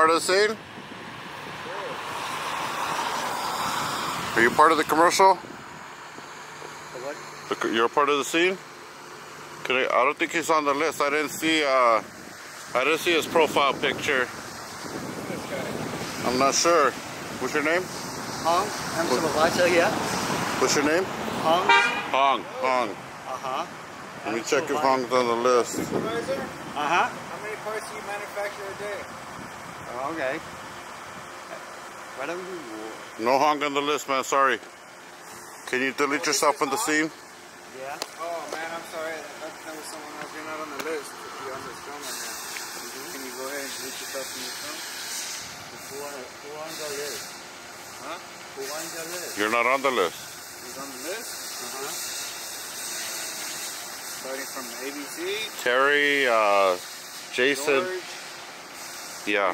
part of the scene? Are you part of the commercial? You're part of the scene? I don't think he's on the list. I didn't see his profile picture. I'm not sure. What's your name? Hong. I'm from Malaysia, yeah. What's your name? Hong. Hong. Hong. Uh-huh. Let me check if Hong's on the list. Supervisor? Uh-huh. How many parts do you manufacture a day? Oh, okay. Why don't you... No Hong on the list, man. Sorry. Can you delete yourself from the scene? Yeah. Oh, man, I'm sorry. That was someone else. You're not on the list. If you're on this film right now. Can you go ahead and delete yourself from the film? Who on the list? Huh? Who on the list? You're not on the list. He's on the list? Uh-huh. Starting from ABC. Terry, Jason. George, yeah,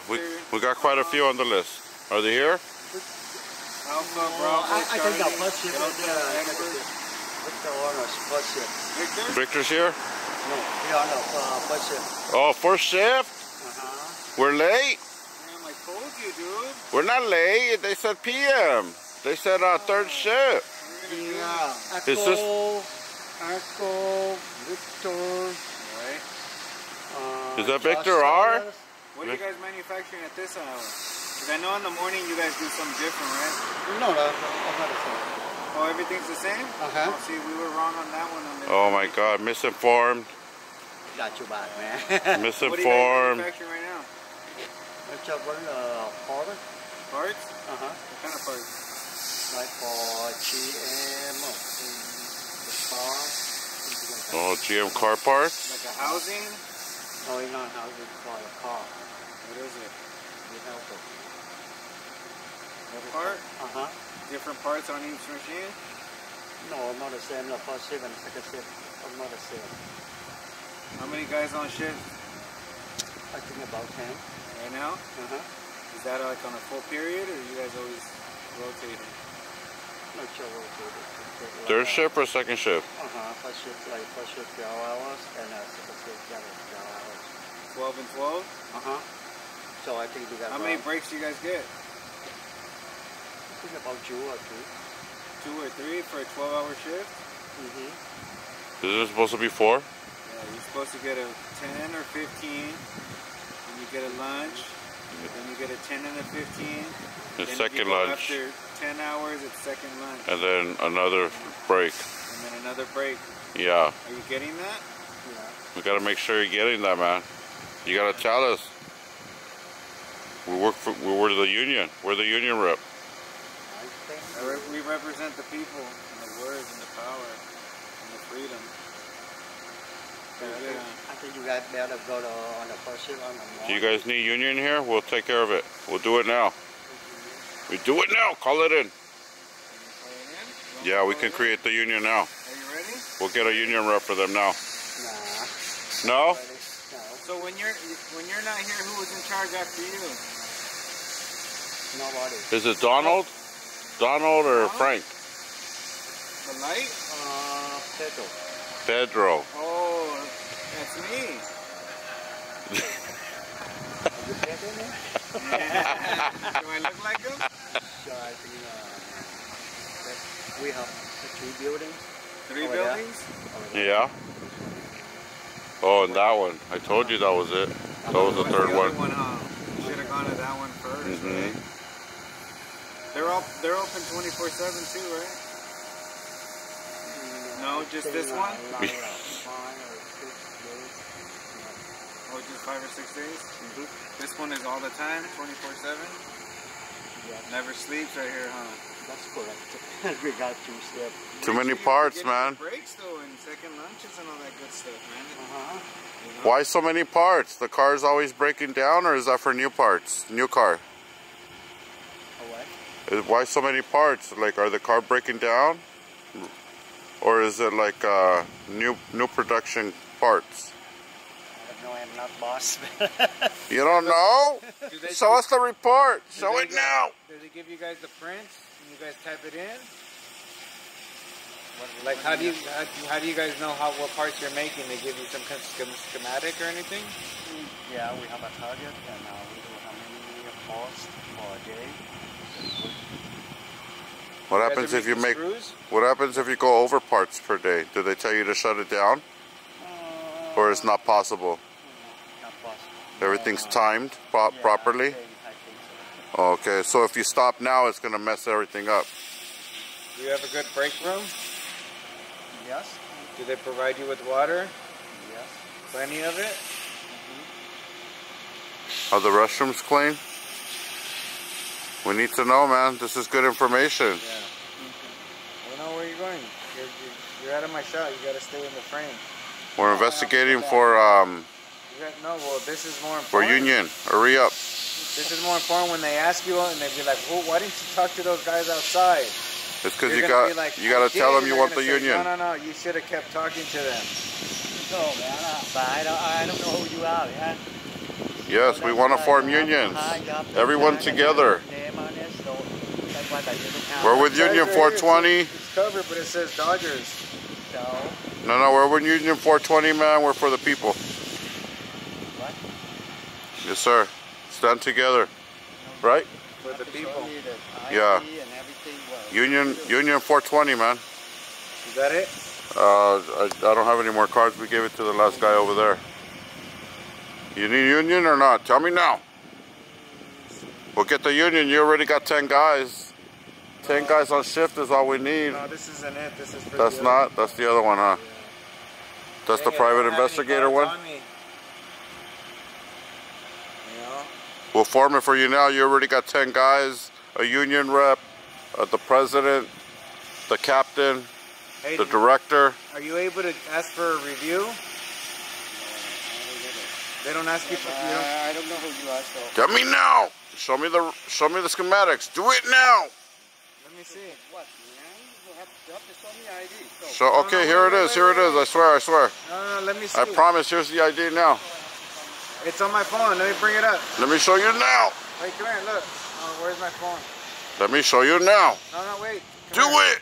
we got quite a few on the list. Are they here? Alpha, Bravo, I think that plus ship right there. Victor Warner's plus ship. Victor? Victor's here? No, yeah, no, plus ship. Oh, first shift? Uh-huh. We're late? Damn, I told you, dude. We're not late. They said PM. They said third shift. Yeah. Echo, Echo, Victor. Right. Is that Victor R? What are you guys manufacturing at this hour? Because I know in the morning you guys do something different, right? No, that's not the same. Oh, everything's the same? Uh-huh. Oh, see, we were wrong on that one. Oh my God, misinformed. Got you back, man. Misinformed. What are you guys manufacturing right now? It's parts. Parts? Uh-huh. What kind of parts? Like for GM. Oh, GM car parts? Like a housing? No, it's not housing for a car. What is it? The helper. Every part? Uh-huh. Different parts on each machine? No, not the same. The first shift and the second shift are not the same. How many guys on shift? I think about 10. Right now? Uh-huh. Is that like on a full period, or are you guys always rotating? Not sure rotating. Third shift or second shift? Uh-huh, first shift, like first shift 12 hours and second shift 12 hours. 12 and 12? Uh-huh. So I think we got... How many breaks do you guys get? I think about 2 or 3. 2 or 3 for a 12-hour shift? Mm-hmm. Isn't it supposed to be 4? Yeah, you're supposed to get a 10 or 15, and you get a lunch, and then you get a 10 and a 15. And then second lunch. After 10 hours, it's second lunch. And then another break. And then another break. Yeah. Are you getting that? Yeah. We gotta make sure you're getting that, man. You gotta tell us. We're the union. We're the union rep. We represent the people and the words and the power and the freedom. I think you guys better go to, on the first shift on the morning. Do you guys need union here? We'll take care of it. We'll do it now. We do it now. Call it in. Yeah, we can create the union now. Are you ready? We'll get a union rep for them now. Nah. No? So when you're not here, who was in charge after you? Nobody. Is it Donald? Donald or Frank? The light? Pedro. Pedro. Oh, that's me. You Pedro now? Yeah. Do I look like them? So I think we have 3 buildings. 3 buildings? There. Yeah. Oh, and that one. I told you that was it. That was the third one. Should have gone to that one first. Mm-hmm. Right? They're open 24/7 too, right? No, just this one. 5 or 6 days. Mm-hmm. This one is all the time, 24/7. Yeah. Never sleeps right here, huh? That's correct. We got 2 steps. Too many parts, man. Breaks though, and second lunches and all that good stuff, man. Uh-huh. You know? Why so many parts? The car's always breaking down, or is that for new parts? New car. Oh, what? Why so many parts? Like, are the car breaking down, or is it like new production parts? No, I am not boss. You don't know? Show us the report. Show it now. Does it give you guys the print and you guys type it in? Like how do you guys know what parts you're making? They give you some kind of schematic or anything? Yeah, we have a target and we do how many cost all day. What happens if you make? Screws? What happens if you go over parts per day? Do they tell you to shut it down, or it's not possible? Not possible. Everything's timed properly. I think so. Okay, so if you stop now, it's gonna mess everything up. Do you have a good break room? Yes. Do they provide you with water? Yes. Plenty of it. Are the restrooms clean? We need to know, man. This is good information. Yeah. Okay. I don't know where you're going. You're out of my shot. You gotta stay in the frame. We're investigating for well, this is more important. For union, hurry up. This is more important when they ask you, and they'd be like, "Well, why didn't you talk to those guys outside?" It's because you gotta tell them you want the union. No, no, no. You should have kept talking to them. So, man, I don't know who you are, man. Yes, we want to form unions. Everyone together. We're with Union 420. It's covered, but it says Dodgers. No, no, we're with Union 420, man. We're for the people. What? Yes, sir. Stand together. Right? For the people. Yeah. Union 420, man. Is that it? I don't have any more cards. We gave it to the last guy over there. You need union or not? Tell me now. We'll get the union. You already got 10 guys. 10 guys on shift is all we need. No, this isn't it. This is for that's the not? That's the other one, huh? That's the private investigator one? Yeah. We'll form it for you now. You already got 10 guys, a union rep, the president, the captain, the director. Are you able to ask for a review? They don't ask you for you. I don't know who you are, so. Tell me now. Show me the schematics. Do it now. Let me see. What? You have to show me ID. So okay, here it is. I swear, No, no, let me see. I promise. Here's the ID now. It's on my phone. Let me bring it up. Let me show you now. Wait, come here. Look. Oh, where's my phone? Let me show you now. No, no, wait. Come do here. It.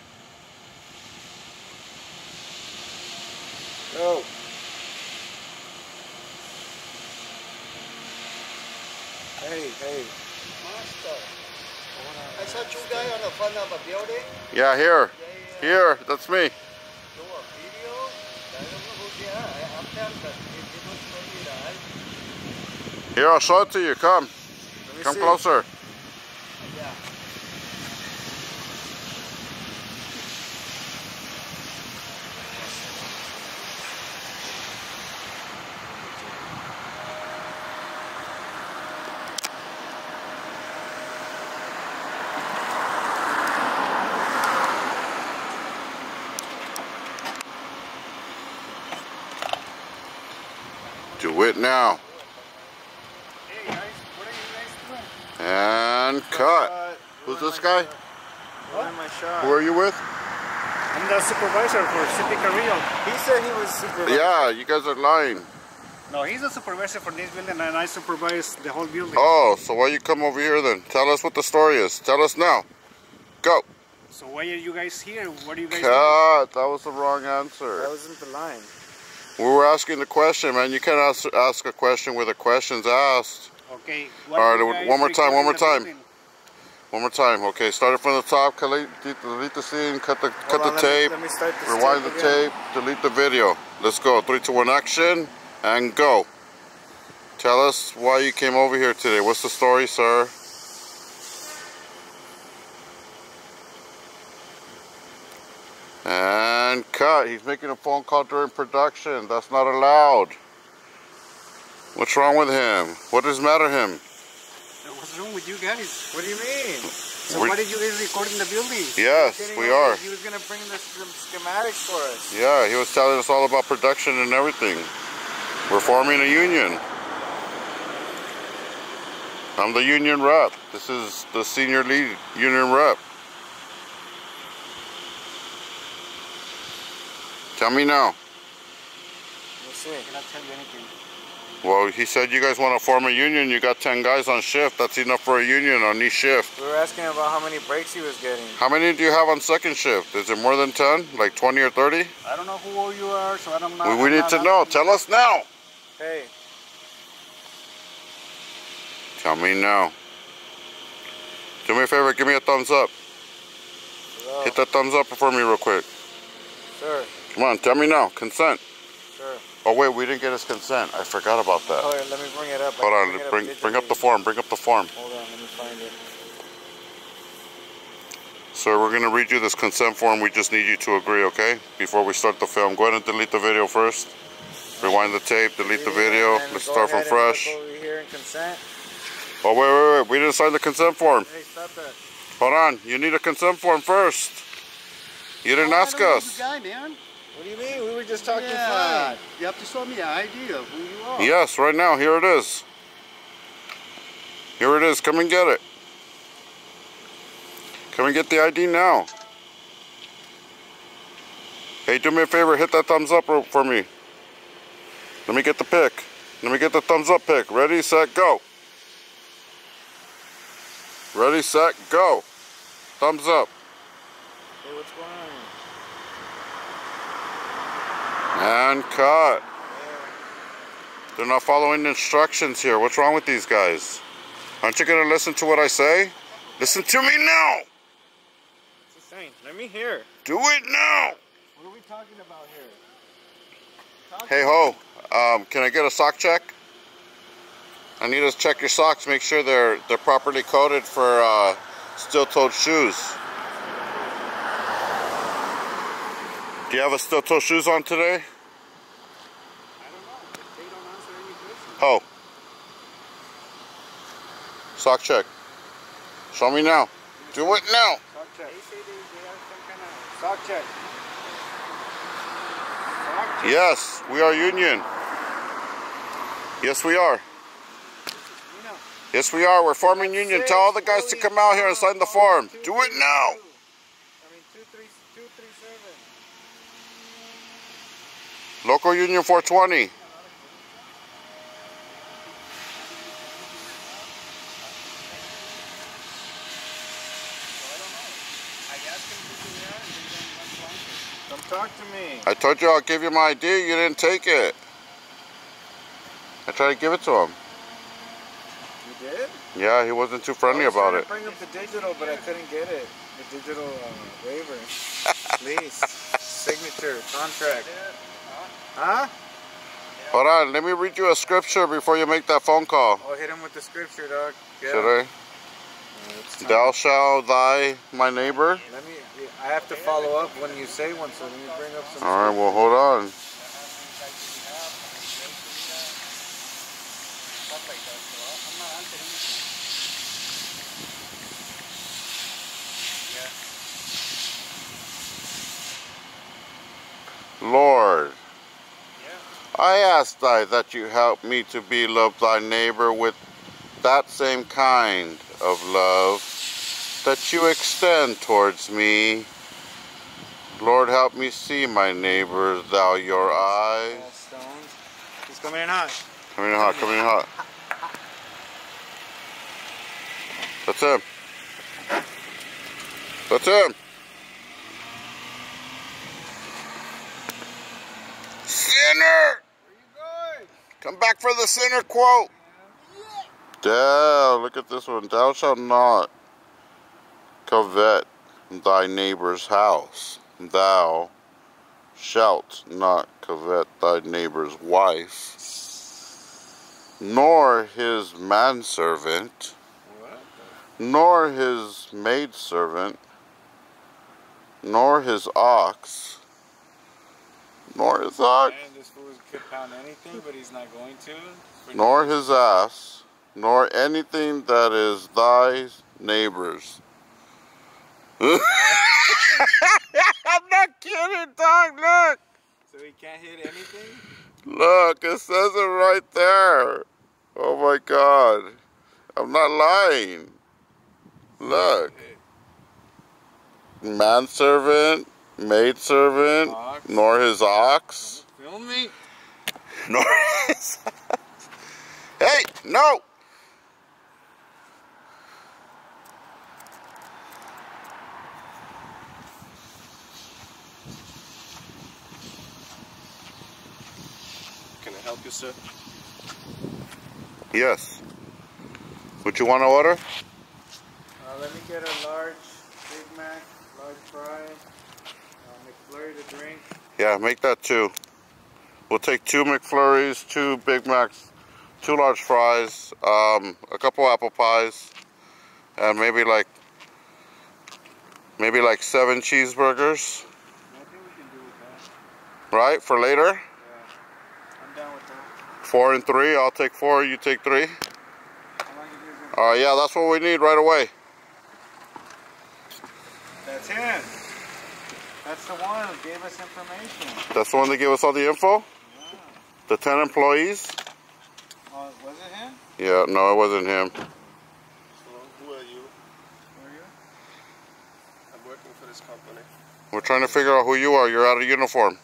Go. Hey. Master, I saw two guys on the front of a building. Yeah, here. Here, that's me. Do a video? I don't know who they are. I'm telling them, if they don't show me the eyes. Here, I'll show it to you. Come. Come closer. Yeah. Do it now. Hey guys, what are you guys doing? And cut. Who's this guy? Who are you with? I'm the supervisor for City Carrillo. He said he was supervisor. Yeah, you guys are lying. No, he's a supervisor for this building and I supervise the whole building. Oh, so why you come over here then? Tell us what the story is. Tell us now. Go. So why are you guys here? What are you guys doing? Cut. That was the wrong answer. That wasn't the line. We were asking the question, man. You can't ask a question where the question's asked. Okay. All right, one more time. Okay, start it from the top. Delete the scene. Cut the tape. Let me start this rewind the tape. Delete the video. Let's go. 3, 2, 1, action, and go. Tell us why you came over here today. What's the story, sir? And cut. He's making a phone call during production. That's not allowed. What's wrong with him? What does matter him? What's wrong with you guys? What do you mean? So why did you guys record in the building? Yes, we are. He was going to bring the schematics for us. Yeah, he was telling us all about production and everything. We're forming a union. I'm the union rep. This is the senior lead union rep. Tell me now. Yes, sir. I cannot tell you anything. Well, he said you guys want to form a union. You got 10 guys on shift. That's enough for a union on each shift. We were asking about how many breaks he was getting. How many do you have on second shift? Is it more than 10? Like 20 or 30? I don't know who you are, so I don't know. We need to know. Tell us now. Hey. Tell me now. Do me a favor, give me a thumbs up. Hello. Hit that thumbs up for me real quick. Sure. Come on, tell me now. Consent. Sure. Oh wait, we didn't get his consent. I forgot about that. Hold on, let me bring it up. Hold on, bring up the form. Bring up the form. Hold on, let me find it. Sir, we're gonna read you this consent form. We just need you to agree, okay? Before we start the film, go ahead and delete the video first. Rewind the tape, delete the video. Let's start from fresh. Over here and consent. Oh wait! We didn't sign the consent form. Hey, stop that. Hold on, you need a consent form first. You didn't ask us. Guy, man. What do you mean? We were just talking. Yeah. You have to show me an ID of who you are. Yes, right now. Here it is. Here it is. Come and get it. Come and get the ID now. Hey, do me a favor. Hit that thumbs up for me. Let me get the pic. Let me get the thumbs up pic. Ready, set, go. Ready, set, go. Thumbs up. Hey, what's going on? And cut. They're not following instructions here. What's wrong with these guys? Aren't you gonna listen to what I say? Listen to me now. What's he saying? Let me hear. Do it now. What are we talking about here? Talk hey ho, can I get a sock check? I need to check your socks. Make sure they're properly coated for steel-toed shoes. Do you have a steel-toe shoes on today? I don't know. They don't answer any questions. Oh. Sock check. Show me now. Do it now. Sock check. They say they have some kind of sock check. Sock check. Yes, we are union. Yes, we are. No. Yes, we are. We're forming union. Tell all the guys to come out here and sign the form. Do it now. I mean, 237. Local Union 420. Come talk to me. I told you I'll give you my ID. You didn't take it. I tried to give it to him. You did? Yeah, he wasn't too friendly about it. I was trying to bring up the digital, but I couldn't get it. The digital waiver, lease, signature, contract. Huh? Hold on, let me read you a scripture before you make that phone call. Oh, hit him with the scripture, dog. Get Should I? Yeah, thou shalt thy my neighbor. Let me. I have to follow up when you say one, so let me bring up some. All right, well, hold on. Lord, I ask thy that you help me to be love thy neighbor with that same kind of love that you extend towards me. Lord, help me see my neighbor, thou your eyes. He's coming in hot. Coming in hot, coming in hot. That's him. That's him. Sinner! Where you going? Come back for the sinner quote. Yeah. Damn, look at this one. Thou shalt not covet thy neighbor's house. Thou shalt not covet thy neighbor's wife, nor his manservant, nor his maidservant, nor his ox. Nor his ox. This fool could pound anything, but he's not going to. Nor his ass, nor anything that is thy neighbor's. I'm not kidding, dog. Look. So he can't hit anything? Look, it says it right there. Oh my God. I'm not lying. Look. Manservant. Maidservant, ox. Nor his ox. Film me. Nor his ox. Hey, no! Can I help you, sir? Yes. What you want to order? Let me get a large Big Mac, large fry, McFlurry to drink. Yeah, make that two. We'll take 2 McFlurries, 2 Big Macs, 2 large fries, a couple apple pies, and maybe like 7 cheeseburgers. I think we can do with that. Right, for later? Yeah, I'm down with that. 4 and 3, I'll take 4, you take 3. Alright, yeah, that's what we need right away. That's him. That's the one who gave us information. That's the one that gave us all the info? Yeah. The 10 employees? Oh, was it him? Yeah, no, it wasn't him. So, who are you? Who are you? I'm working for this company. We're trying to figure out who you are. You're out of uniform.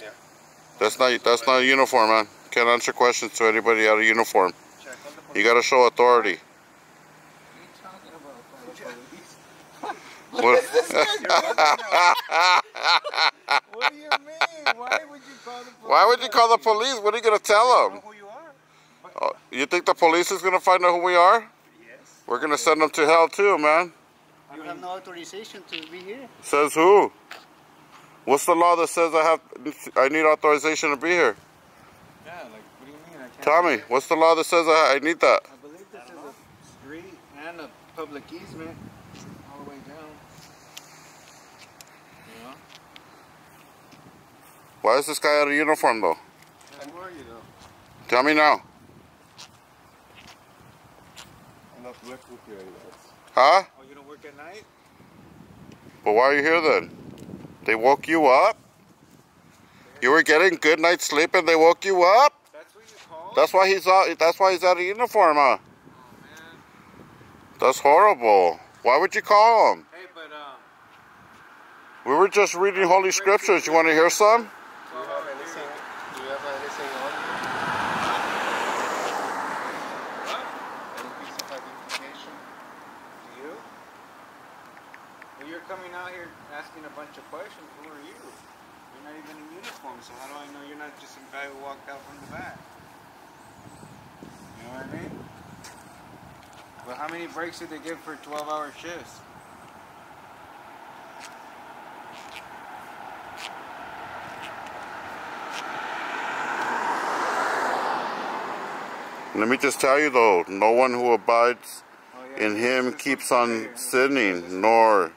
Yeah. That's not a uniform, man. Can't answer questions to anybody out of uniform. You gotta show authority. What is this? What do you mean? Why would you call the police? Why would you call the police? What are you gonna tell them? Know who you are. Oh, you think the police is gonna find out who we are? Yes. We're gonna send them to hell too, man. You have no authorization to be here. Says who? What's the law that says I need authorization to be here? Yeah, like. Tommy, what's the law that says I need that? I believe this is a street and a public easement all the way down. You know? Why is this guy out of uniform though? Who are you though? Tell me now. I'm not working with you guys. Huh? Oh, you don't work at night? But why are you here then? They woke you up? You were getting good night's sleep and they woke you up? That's why he's out of uniform, huh? Oh, man. That's horrible. Why would you call him? Hey, but we were just reading Holy Scriptures. You want to hear some? Do you have anything on you? What? Any piece of identification? Do you? Well, you're coming out here asking a bunch of questions. Who are you? You're not even in uniform, so how do I know you're not just a guy who walked out from the back? You know what I mean? Well, how many breaks did they give for 12-hour shifts? Let me just tell you though, no one who abides in him keeps on sinning, nor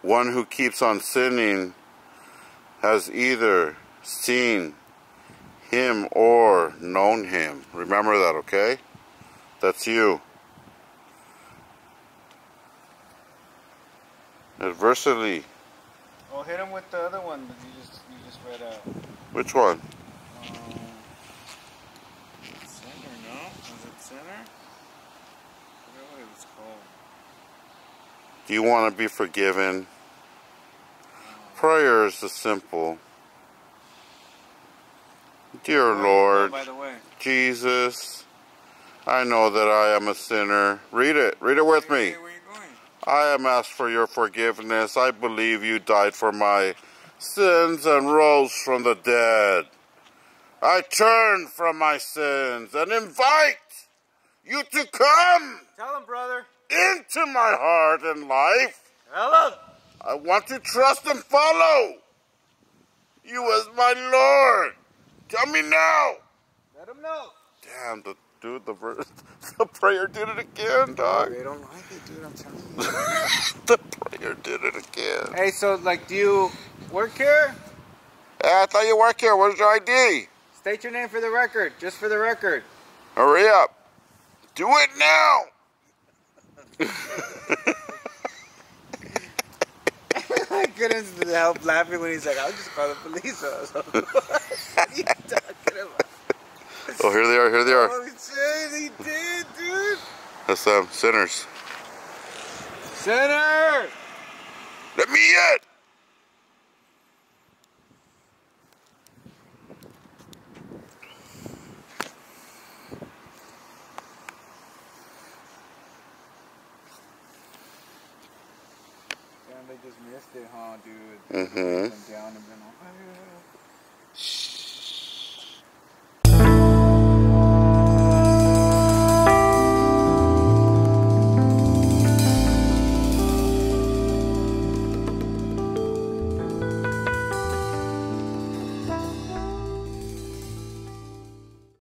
one who keeps on sinning has either seen him or known him. Remember that, okay? That's you. Adversely. Oh, hit him with the other one that you just read out. Which one? Sinner, no? Was it Sinner? I forget what it was called. Do you want to be forgiven? Prayer is the simple. Dear Lord, Jesus, I know that I am a sinner. Read it with me. I am asked for your forgiveness. I believe you died for my sins and rose from the dead. I turn from my sins and invite you to come. Tell him, brother. Into my heart and life. Tell him. I want to trust and follow you as my Lord. Tell me now. Let him know. Damn, the prayer did it again, dog. They don't like it, dude. I'm telling you. The prayer did it again. Hey, so like, do you work here? Yeah, I thought you worked here. Where's your ID? State your name for the record, just for the record. Hurry up. Do it now. I couldn't help laughing when he's like, I'll just call the police. What are you talking about? Oh, here they are. Holy shit, he did, dude. That's sinners. Sinner! Let me in! They just missed it, huh, dude? Mm-hmm.